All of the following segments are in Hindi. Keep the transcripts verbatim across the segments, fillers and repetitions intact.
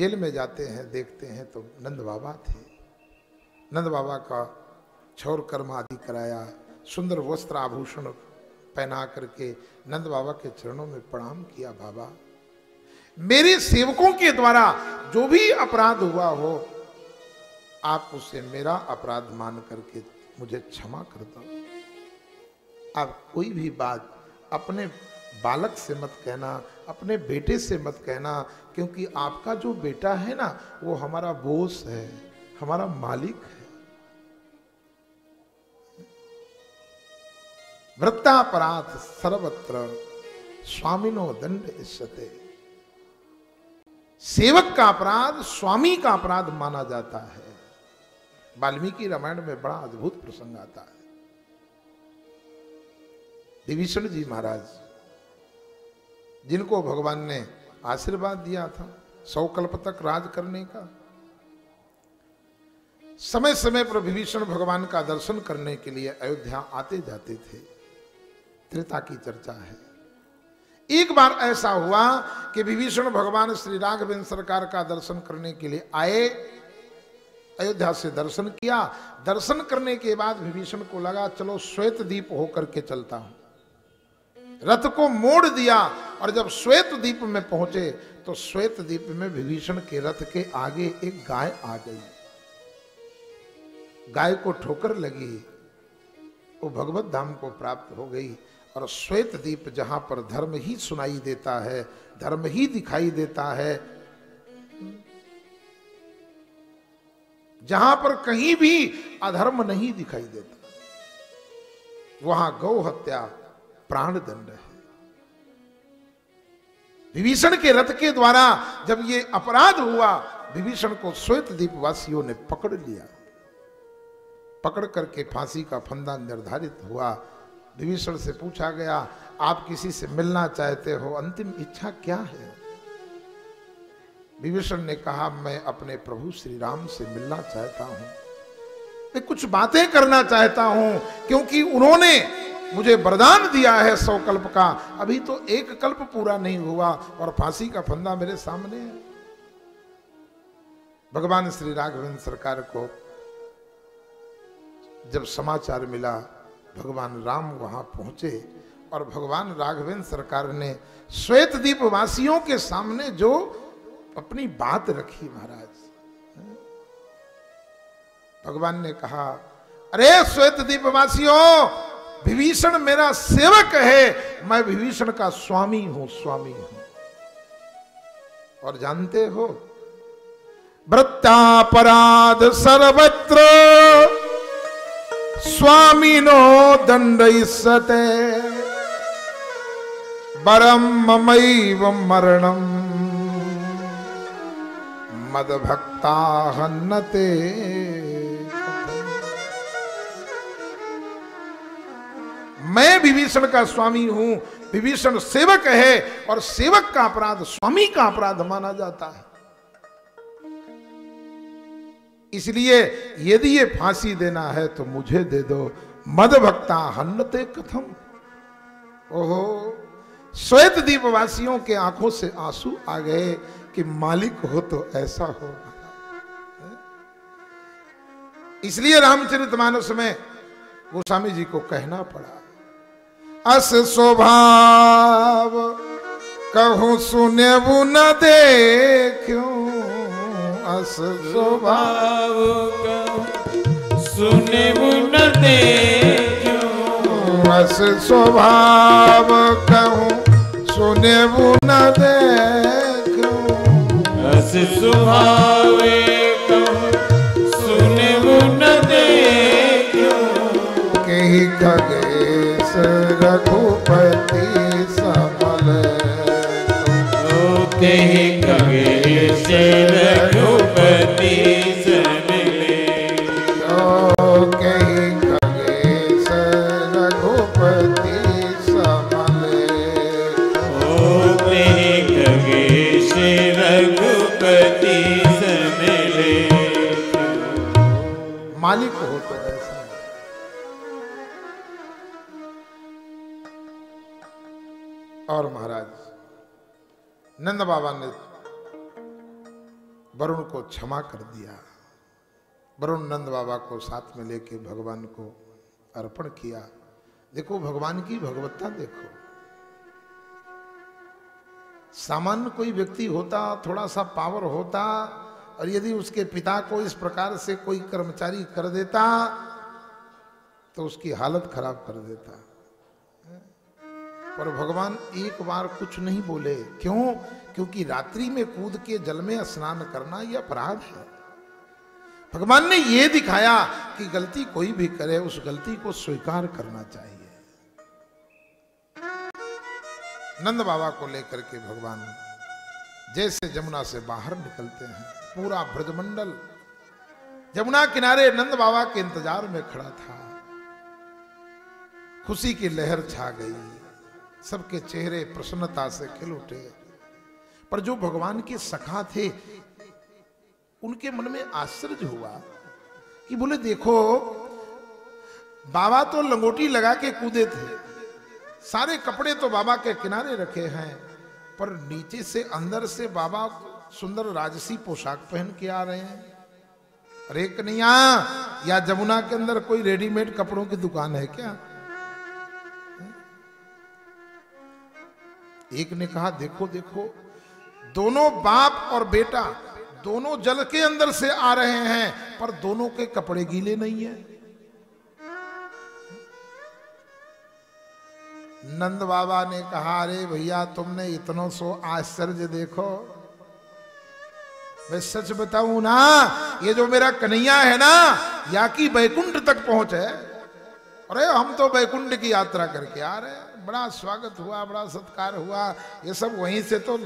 जेल में जाते हैं, देखते हैं तो नंद बाबा थे। नंद बाबा का छौर कर्म आदि कराया, सुंदर वस्त्र आभूषण पहना करके नंद बाबा के चरणों में प्रणाम किया, बाबा मेरे सेवकों के द्वारा जो भी अपराध हुआ हो आप उसे मेरा अपराध मान करके मुझे क्षमा कर दो। आप कोई भी बात अपने बालक से मत कहना, अपने बेटे से मत कहना, क्योंकि आपका जो बेटा है ना वो हमारा बॉस है, हमारा मालिक है। वृत्तापराध सर्वत्र स्वामिनो दंडयते। सेवक का अपराध स्वामी का अपराध माना जाता है। वाल्मीकि रामायण में बड़ा अद्भुत प्रसंग आता है। विभीषण जी महाराज, जिनको भगवान ने आशीर्वाद दिया था सौ कल्प तक राज करने का, समय समय पर विभीषण भगवान का दर्शन करने के लिए अयोध्या आते जाते थे। त्रेता की चर्चा है। एक बार ऐसा हुआ कि विभीषण भगवान श्री राघवेंद्र सरकार का दर्शन करने के लिए आए, अयोध्या से दर्शन किया। दर्शन करने के बाद विभीषण को लगा चलो श्वेत द्वीप होकर के चलता हूं। रथ को मोड़ दिया और जब श्वेत द्वीप में पहुंचे तो श्वेत द्वीप में विभीषण के रथ के आगे एक गाय आ गई। गाय को ठोकर लगी, वो भगवत धाम को प्राप्त हो गई। और श्वेत द्वीप जहां पर धर्म ही सुनाई देता है, धर्म ही दिखाई देता है, जहां पर कहीं भी अधर्म नहीं दिखाई देता, वहां गौ हत्या प्राण दंड है। विभीषण के रथ के द्वारा जब ये अपराध हुआ, विभीषण को श्वेत द्वीप वासियों ने पकड़ लिया। पकड़ करके फांसी का फंदा निर्धारित हुआ। विभीषण से पूछा गया आप किसी से मिलना चाहते हो, अंतिम इच्छा क्या है? विभीषण ने कहा मैं अपने प्रभु श्री राम से मिलना चाहता हूं, मैं कुछ बातें करना चाहता हूं, क्योंकि उन्होंने मुझे वरदान दिया है सौ कल्प का, अभी तो एक कल्प पूरा नहीं हुआ और फांसी का फंदा मेरे सामने है। भगवान श्री राघवेंद्र सरकार को जब समाचार मिला, भगवान राम वहां पहुंचे और भगवान राघवेंद्र सरकार ने श्वेत द्वीप वासियों के सामने जो अपनी बात रखी महाराज, भगवान ने कहा अरे श्वेत द्वीप वासियों, विभीषण मेरा सेवक है, मैं विभीषण का स्वामी हूं, स्वामी हूं। और जानते हो वृत्तापराध सर्वत्र स्वामिनो दंडयते, वरम ममैव मरणम मद भक्ता हन्नते। मैं विभीषण का स्वामी हूं, विभीषण सेवक है और सेवक का अपराध स्वामी का अपराध माना जाता है। इसलिए यदि ये फांसी देना है तो मुझे दे दो। मद भक्ता हन्नते कथम। ओहो, श्वेत द्वीप वासियों के आंखों से आंसू आ गए कि मालिक हो तो ऐसा हो। इसलिए रामचरितमानस में गोस्वामी जी को कहना पड़ा अस स्वभाव कहूं सुनेबू न देखूं, अस स्वभाव कहूं सुनेबू न देखूं, अस स्वभाव कहूं सुनेबू न दे, सुभावे सुने वो न देखूं, कहीं खगेश रघुपति समल, कहीं खगेश रघुपति समल, कहीं खगेश रघुपति समल, कहीं खगेश रघु मालिक हो तो ऐसा। और महाराज नंद बाबा ने वरुण को क्षमा कर दिया। वरुण नंद बाबा को साथ में लेके भगवान को अर्पण किया। देखो भगवान की भगवत्ता देखो। सामान्य कोई व्यक्ति होता, थोड़ा सा पावर होता, और यदि उसके पिता को इस प्रकार से कोई कर्मचारी कर देता तो उसकी हालत खराब कर देता। पर भगवान एक बार कुछ नहीं बोले। क्यों? क्योंकि रात्रि में कूद के जल में स्नान करना यह अपराध है। भगवान ने यह दिखाया कि गलती कोई भी करे उस गलती को स्वीकार करना चाहिए। नंद बाबा को लेकर के भगवान जैसे जमुना से बाहर निकलते हैं, पूरा ब्रजमंडल जमुना किनारे नंद बाबा के इंतजार में खड़ा था। खुशी की लहर छा गई, सबके चेहरे प्रसन्नता से खिल उठे। पर जो भगवान के सखा थे उनके मन में आश्चर्य हुआ कि बोले देखो बाबा तो लंगोटी लगा के कूदे थे, सारे कपड़े तो बाबा के किनारे रखे हैं, पर नीचे से अंदर से बाबा सुंदर राजसी पोशाक पहन के आ रहे हैं। अरे कन्हैया, या जमुना के अंदर कोई रेडीमेड कपड़ों की दुकान है क्या? एक ने कहा देखो देखो दोनों बाप और बेटा दोनों जल के अंदर से आ रहे हैं, पर दोनों के कपड़े गीले नहीं है। नंद बाबा ने कहा अरे भैया तुमने इतनों सो आश्चर्य देखो। मैं सच बताऊं ना, ये जो मेरा कन्हैया है ना, या कि बैकुंठ तक पहुंच है। अरे हम तो बैकुंठ की यात्रा करके आ रहे हैं, बड़ा स्वागत हुआ, बड़ा सत्कार हुआ, ये सब वहीं से तो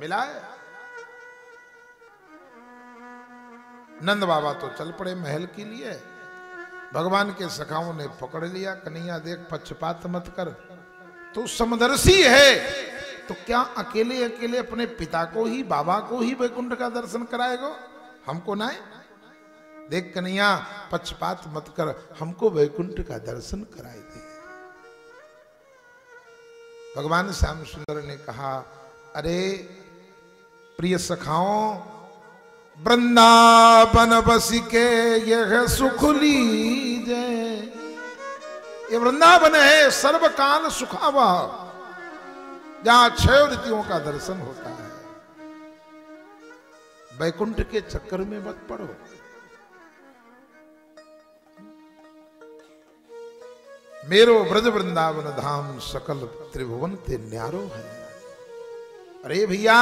मिला है। नंद बाबा तो चल पड़े महल के लिए। भगवान के सखाओं ने पकड़ लिया, कन्हैया देख पक्षपात मत कर, तू समदर्शी है, तो क्या अकेले अकेले अपने पिता को ही, बाबा को ही वैकुंठ का दर्शन कराएगा, हमको ना है? देख कन्हैया पक्षपात मत कर, हमको वैकुंठ का दर्शन कराए दे। भगवान श्याम सुंदर ने कहा अरे प्रिय सखाओं, वृंदावन बसिके यह सुख लीजे। ये वृंदावन है सर्वकाल सुखावह, जहां छह ऋतियों का दर्शन होता है। वैकुंठ के चक्कर में मत पड़ो। मेरो ब्रज वृंदावन धाम सकल त्रिभुवन ते न्यारो है। अरे भैया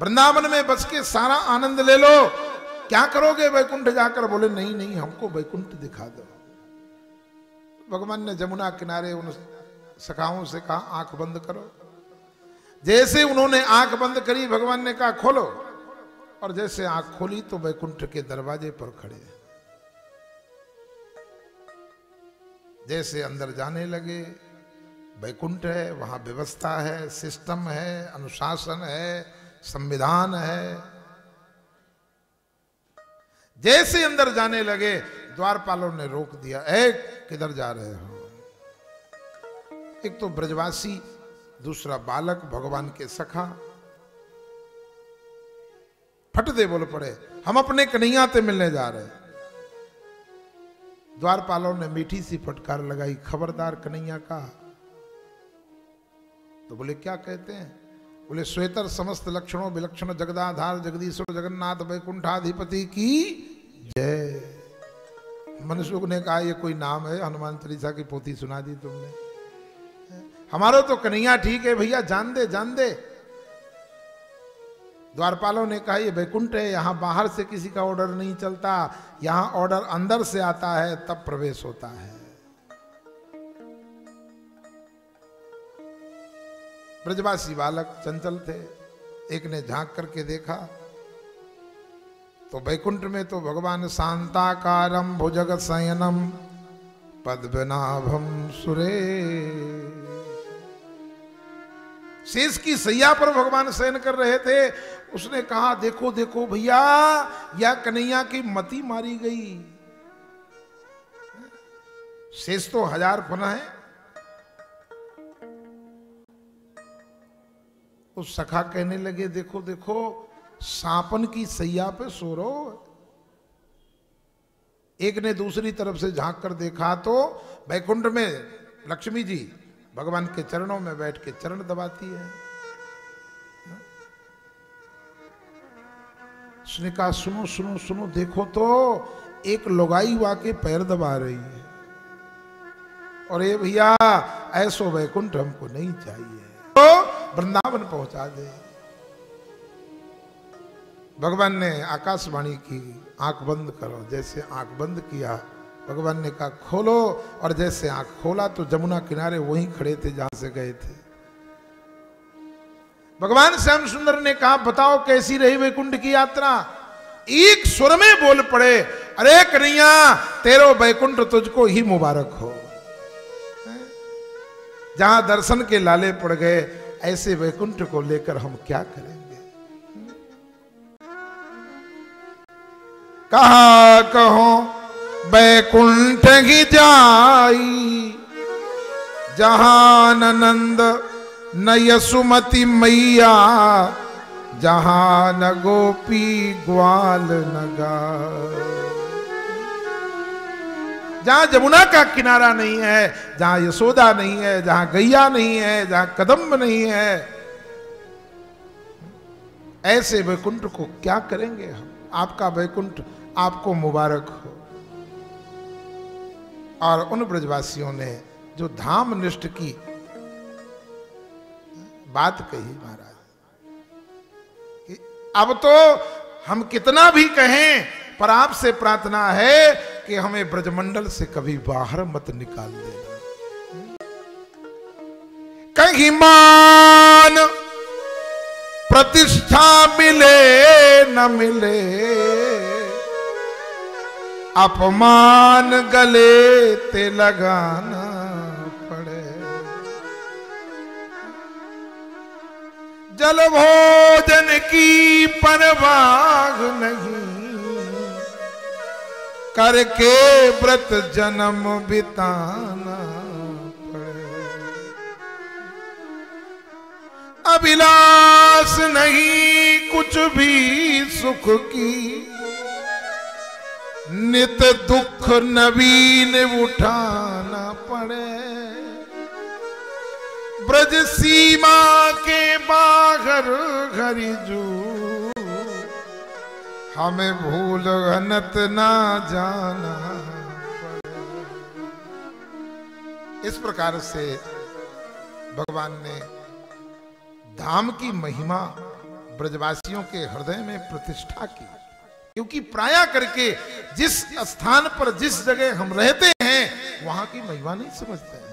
वृंदावन में बस के सारा आनंद ले लो, क्या करोगे वैकुंठ जाकर? बोले नहीं नहीं, हमको वैकुंठ दिखा दो। भगवान ने जमुना किनारे उन सखाओं से कहा आंख बंद करो। जैसे उन्होंने आंख बंद करी भगवान ने कहा खोलो, और जैसे आंख खोली तो वैकुंठ के दरवाजे पर खड़े। जैसे अंदर जाने लगे, वैकुंठ है, वहां व्यवस्था है, सिस्टम है, अनुशासन है, संविधान है। जैसे अंदर जाने लगे द्वारपालों ने रोक दिया, ए किधर जा रहे हो? एक तो ब्रजवासी, दूसरा बालक, भगवान के सखा फट दे बोल पड़े, हम अपने कन्हैया से मिलने जा रहे। द्वारपालों ने मीठी सी फटकार लगाई, खबरदार कन्हैया का। तो बोले क्या कहते हैं? बोले श्वेतर समस्त लक्षणों विलक्षण जगदाधार जगदीश्वर जगन्नाथ वैकुंठाधिपति की जय। मनसुख ने कहा ये कोई नाम है? हनुमान चालीसा की पोथी सुना दी तुमने। हमारो तो कन्हैया ठीक है भैया, जान दे जान दे। द्वारपालों ने कहा ये वैकुंठ है, यहाँ बाहर से किसी का ऑर्डर नहीं चलता, यहाँ ऑर्डर अंदर से आता है तब प्रवेश होता है। ब्रजवासी बालक चंचल थे, एक ने झांक करके देखा तो वैकुंठ में तो भगवान शांताकारं भुजग शयनम पद्मनाभम सुरेश। शेष की सैया पर भगवान शयन कर रहे थे। उसने कहा देखो देखो भैया, या कन्हैया की मती मारी गई। शेष तो हजार फना है। उस सखा कहने लगे देखो देखो सांपन की सैया पे सो रहो। एक ने दूसरी तरफ से झांक कर देखा तो वैकुंठ में लक्ष्मी जी भगवान के चरणों में बैठ के चरण दबाती है। उसने कहा सुनो सुनो सुनो, देखो तो एक लोगाई वाके पैर दबा रही है, और ये भैया ऐसो वैकुंठ हमको नहीं चाहिए, तो वृंदावन पहुंचा दे। भगवान ने आकाशवाणी की, आंख बंद करो। जैसे आंख बंद किया भगवान ने कहा खोलो, और जैसे आंख खोला तो जमुना किनारे वहीं खड़े थे जहां से गए थे। भगवान श्याम सुंदर ने कहा बताओ कैसी रही वैकुंठ की यात्रा। एक स्वर में बोल पड़े, अरे कन्हैया तेरो वैकुंठ तुझको ही मुबारक हो। जहां दर्शन के लाले पड़ गए, ऐसे वैकुंठ को लेकर हम क्या करेंगे। कहा कहो वैकुंठ ही जाई, जहां ननंद न यसुमति मैया, जहां न गोपी ग्वाल न गाय। जहां जमुना का किनारा नहीं है, जहां यशोदा नहीं है, जहां गैया नहीं है, जहां कदम्ब नहीं है, ऐसे वैकुंठ को क्या करेंगे हम। आपका वैकुंठ आपको मुबारक हो। और उन ब्रजवासियों ने जो धाम निष्ठ की बात कही महाराज, कि अब तो हम कितना भी कहें, पर आपसे प्रार्थना है कि हमें ब्रजमंडल से कभी बाहर मत निकाल देना। कहीं मान प्रतिष्ठा मिले न मिले, अपमान गले ते लगाना पड़े। जल भोजन की परवाह नहीं, करके व्रत जन्म बिताना पड़े। अभिलाष नहीं कुछ भी सुख की, नित दुख नवीन उठाना पड़े। ब्रज सीमा के बाहर घरी जू, हमें भूल घनत ना जाना। इस प्रकार से भगवान ने धाम की महिमा ब्रजवासियों के हृदय में प्रतिष्ठा की, क्योंकि प्राय करके जिस स्थान पर जिस जगह हम रहते हैं वहां की महिमा नहीं समझते हैं।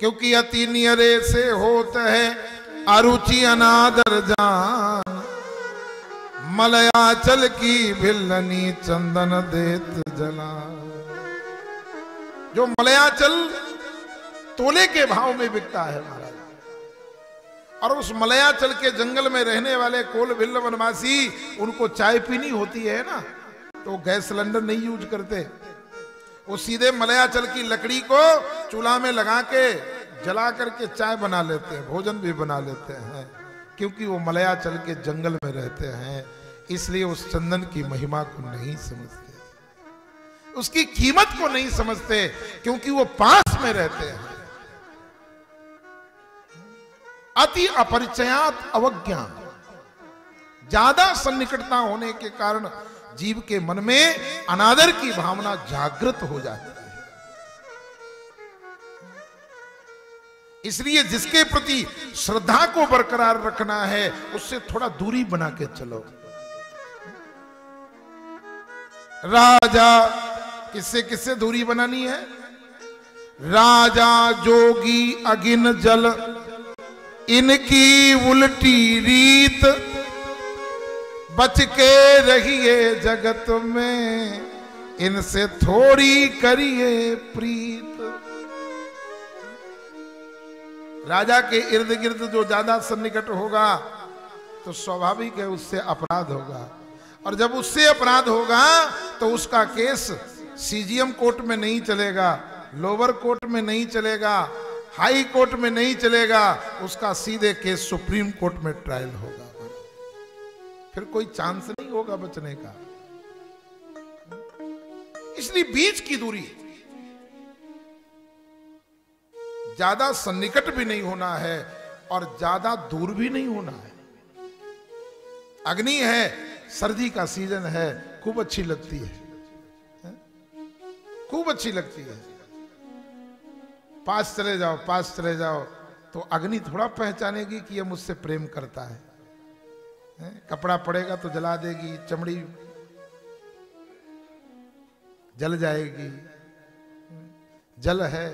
क्योंकि अति नियरे से होता है अरुचि अनादर जान, मलयाचल की भिल्लनी चंदन देत जला। जो मलयाचल तोले के भाव में बिकता है महाराज, और उस मलयाचल के जंगल में रहने वाले कोल भिल्ल वनवासी, उनको चाय पीनी होती है ना, तो गैस सिलेंडर नहीं यूज करते, वो सीधे मलयाचल की लकड़ी को चूल्हा में लगा के जला करके चाय बना लेते हैं, भोजन भी बना लेते हैं, क्योंकि वो मलयाचल के जंगल में रहते हैं, इसलिए उस चंदन की महिमा को नहीं समझते, उसकी कीमत को नहीं समझते, क्योंकि वो पास में रहते हैं। अति अपरिचयात अवज्ञा, ज्यादा सन्निकटता होने के कारण जीव के मन में अनादर की भावना जागृत हो जाती है। इसलिए जिसके प्रति श्रद्धा को बरकरार रखना है, उससे थोड़ा दूरी बना के चलो। राजा किससे किससे दूरी बनानी है। राजा जोगी अगिन जल, इनकी उल्टी रीत, बच के रहिए जगत में, इनसे थोड़ी करिए प्रीत। राजा के इर्द गिर्द जो ज्यादा सन्निकट होगा तो स्वाभाविक है उससे अपराध होगा, और जब उससे अपराध होगा तो उसका केस सीजीएम कोर्ट में नहीं चलेगा, लोअर कोर्ट में नहीं चलेगा, हाई कोर्ट में नहीं चलेगा, उसका सीधे केस सुप्रीम कोर्ट में ट्रायल होगा, फिर कोई चांस नहीं होगा बचने का। इसलिए बीच की दूरी, ज्यादा सन्निकट भी नहीं होना है और ज्यादा दूर भी नहीं होना है। अग्नि है, सर्दी का सीजन है, खूब अच्छी लगती है, खूब अच्छी लगती है। पास चले जाओ, पास चले जाओ तो अग्नि थोड़ा पहचानेगी कि यह मुझसे प्रेम करता है, है? कपड़ा पड़ेगा तो जला देगी, चमड़ी जल जाएगी। जल है,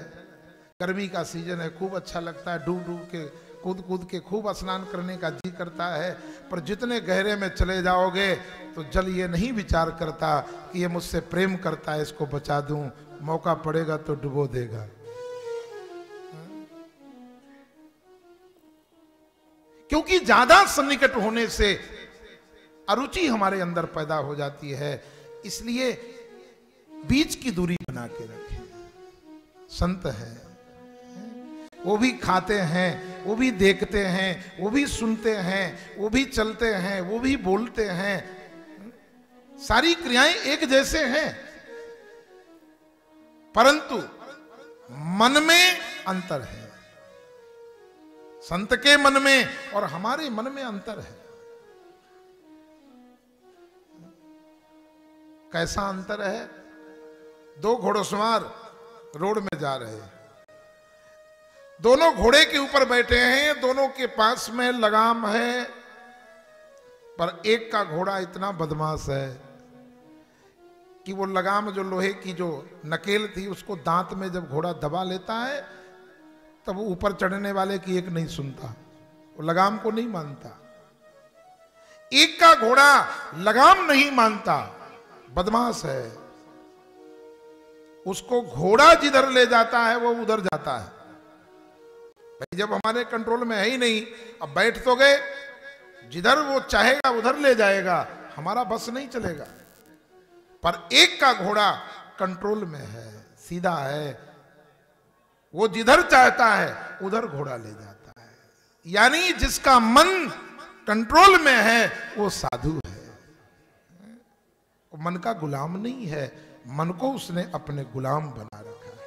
गर्मी का सीजन है, खूब अच्छा लगता है, डूब डूब के कूद कूद के खूब स्नान करने का जी करता है, पर जितने गहरे में चले जाओगे तो जल ये नहीं विचार करता कि ये मुझसे प्रेम करता है, इसको बचा दूं, मौका पड़ेगा तो डुबो देगा। क्योंकि ज्यादा सन्निकट होने से अरुचि हमारे अंदर पैदा हो जाती है। इसलिए बीच की दूरी बना के रखें। संत है, वो भी खाते हैं, वो भी देखते हैं, वो भी सुनते हैं, वो भी चलते हैं, वो भी बोलते हैं, सारी क्रियाएं एक जैसे हैं, परंतु मन में अंतर है। संत के मन में और हमारे मन में अंतर है। कैसा अंतर है? दो घोड़सवार रोड में जा रहे हैं, दोनों घोड़े के ऊपर बैठे हैं, दोनों के पास में लगाम है, पर एक का घोड़ा इतना बदमाश है कि वो लगाम जो लोहे की जो नकेल थी उसको दांत में जब घोड़ा दबा लेता है तब वो ऊपर चढ़ने वाले की एक नहीं सुनता, वो लगाम को नहीं मानता। एक का घोड़ा लगाम नहीं मानता, बदमाश है, उसको घोड़ा जिधर ले जाता है वो उधर जाता है। भाई जब हमारे कंट्रोल में है ही नहीं, अब बैठ तो गए, जिधर वो चाहेगा उधर ले जाएगा, हमारा बस नहीं चलेगा। पर एक का घोड़ा कंट्रोल में है, सीधा है, वो जिधर चाहता है उधर घोड़ा ले जाता है। यानी जिसका मन कंट्रोल में है वो साधु है, वो मन का गुलाम नहीं है, मन को उसने अपने गुलाम बना रखा है।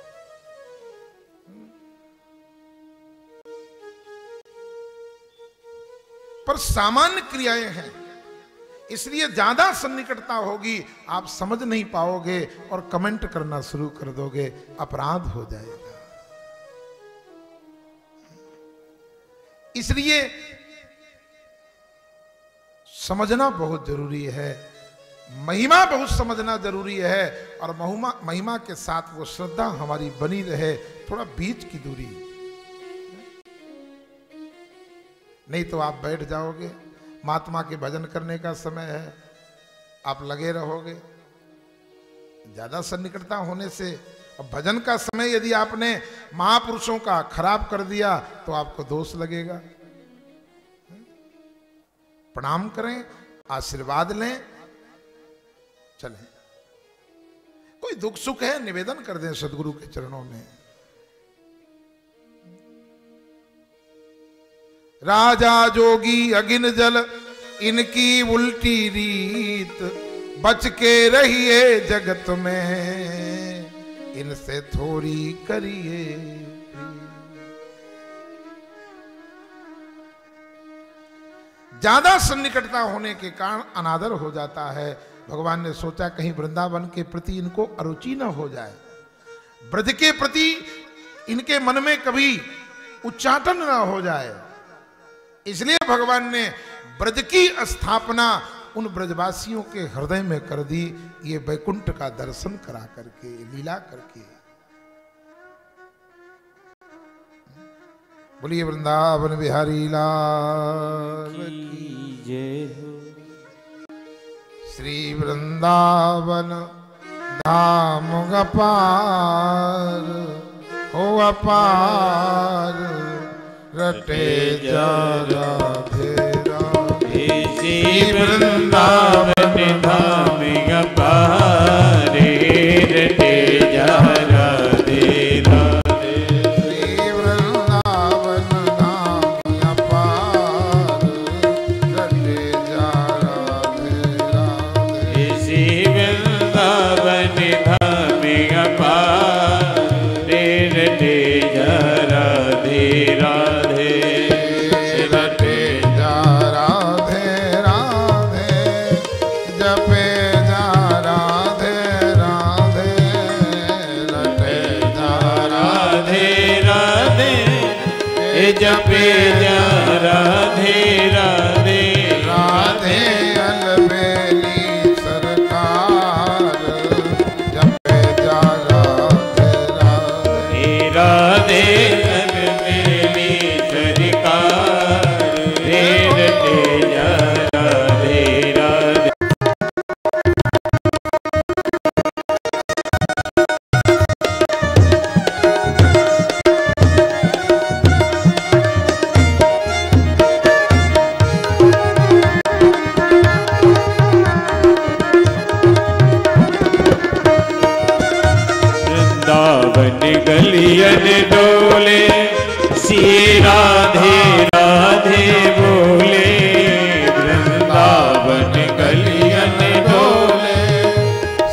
पर सामान्य क्रियाएं हैं, इसलिए ज्यादा सन्निकटता होगी, आप समझ नहीं पाओगे और कमेंट करना शुरू कर दोगे, अपराध हो जाएगा। इसलिए समझना बहुत जरूरी है, महिमा बहुत समझना जरूरी है, और महिमा महिमा के साथ वो श्रद्धा हमारी बनी रहे, थोड़ा बीच की दूरी। नहीं तो आप बैठ जाओगे, महात्मा के भजन करने का समय है, आप लगे रहोगे। ज्यादा सन्निकटता होने से, अब भजन का समय यदि आपने महापुरुषों का खराब कर दिया तो आपको दोष लगेगा। प्रणाम करें, आशीर्वाद लें, चलें। कोई दुख सुख है निवेदन कर दें सदगुरु के चरणों में। राजा जोगी अगिन जल इनकी उल्टी रीत, बच के रहिए जगत में इनसे थोड़ी करिए। ज्यादा सन्निकटता होने के कारण अनादर हो जाता है। भगवान ने सोचा कहीं वृंदावन के प्रति इनको अरुचि न हो जाए, ब्रज के प्रति इनके मन में कभी उच्चाटन न हो जाए, इसलिए भगवान ने ब्रज की स्थापना उन ब्रजवासियों के हृदय में कर दी, ये वैकुंठ का दर्शन करा करके, लीला करके। बोलिए वृंदावन बिहारी लाल की जय हो। श्री वृंदावन धाम अपार हो अपार, रटे जा राधे राधे। श्री वृंदावन धाम अपार, रटे जा राधे राधे। श्री वृंदावन जपे राधे राधे राधे अलबेली सरकार जपे जा राधे राधे राधे अलबेली सरकार रे रटे जा राधे राधे गलियन डोले श्री राधे राधे बोले वृंदावन गलियन डोले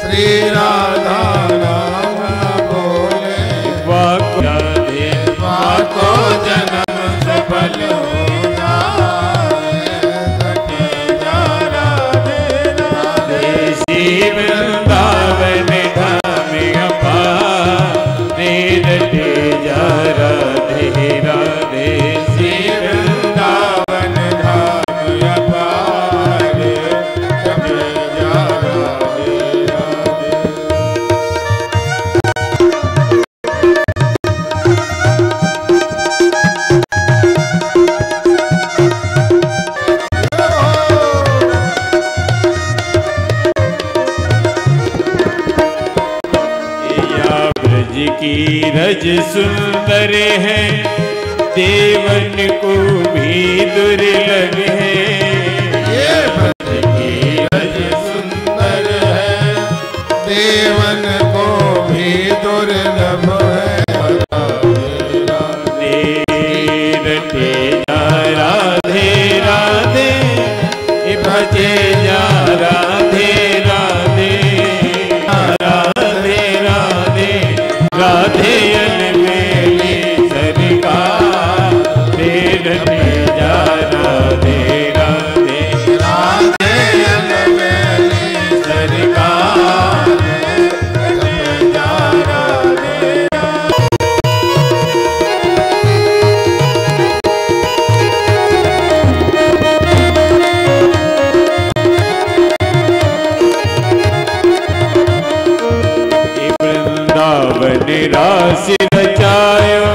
श्री राधा राधा बोले वाको राधे वाको जन्म सफल हो जाए रटे जा राधे राधे श्री वृंदावन धाम अपार रटे जा राधे राधे श्री वृंदावन धाम अपार रटे जा राधे की रज सुंदर है देवन को भी दुर्लभ है ये भज की रज सुंदर है देवन को भी दुर्लभ है रटे जा राधे राधे भजे जा राधे राधे राधे राधे राधे अलबेली सरकार रे रटे जा राधे राधे राधे अलबेली सरकार रे रटे जा राधे निराश रचायो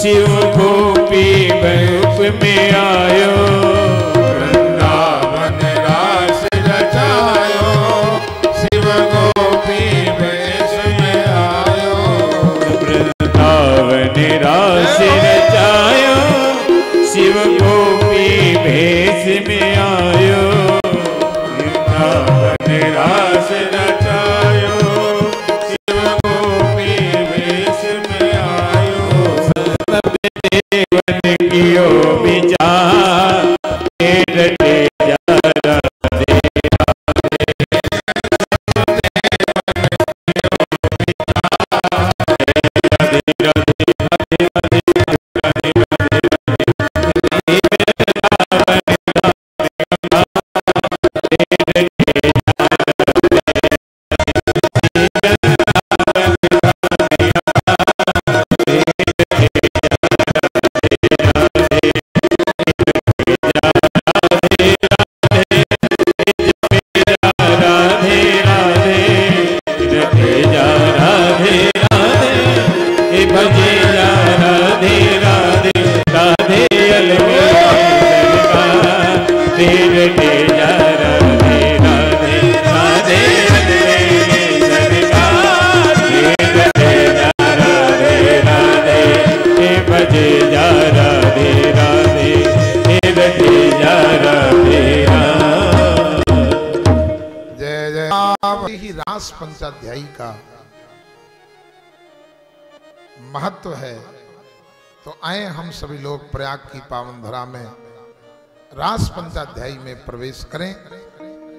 शिव गोपी रूप में आयो वृंदावन रास रचायो शिव गोपी वेश में आयो वृंदावन रास रचायो शिव गोपी भेष में आयो वृंदावन रास रचायो कियो विचार रे रटे जा राधे राधे राधे राधे राधे राधे पंचाध्यायी का महत्व है। तो आए हम सभी लोग प्रयाग की पावन धरा में रास पंचाध्यायी में प्रवेश करें।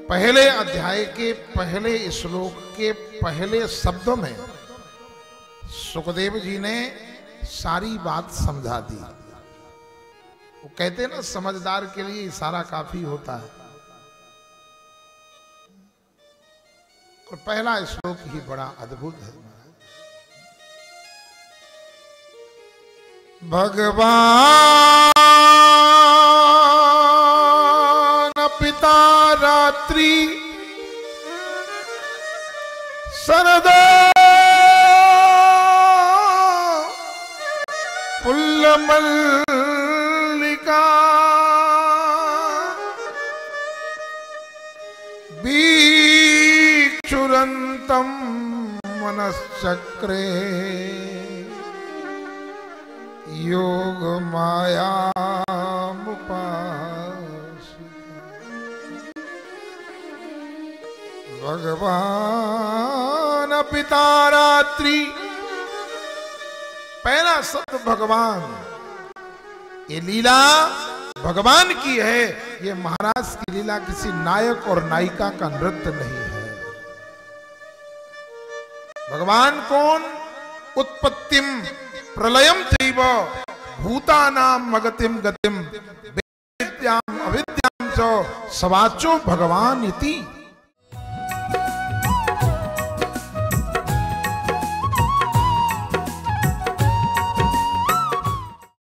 पहले अध्याय के पहले श्लोक के पहले शब्दों में सुखदेव जी ने सारी बात समझा दी। वो कहते हैं ना, समझदार के लिए इशारा काफी होता है। और पहला श्लोक ही बड़ा अद्भुत है। भगवान पिता रात्रि सरदा पुल्लमल्लिका बीक्षुरंतम मनश्चक्रे योग माया मुपासित भगवान पिता रात्रि। पहला शब्द भगवान, ये लीला भगवान की है। ये महाराज की लीला किसी नायक और नायिका का नृत्य नहीं है। भगवान कौन? उत्पत्तिम प्रलयम चैव भूतानाम मगतिम गतिम वेदित्याम अविद्याम च सवाचो भगवान इति।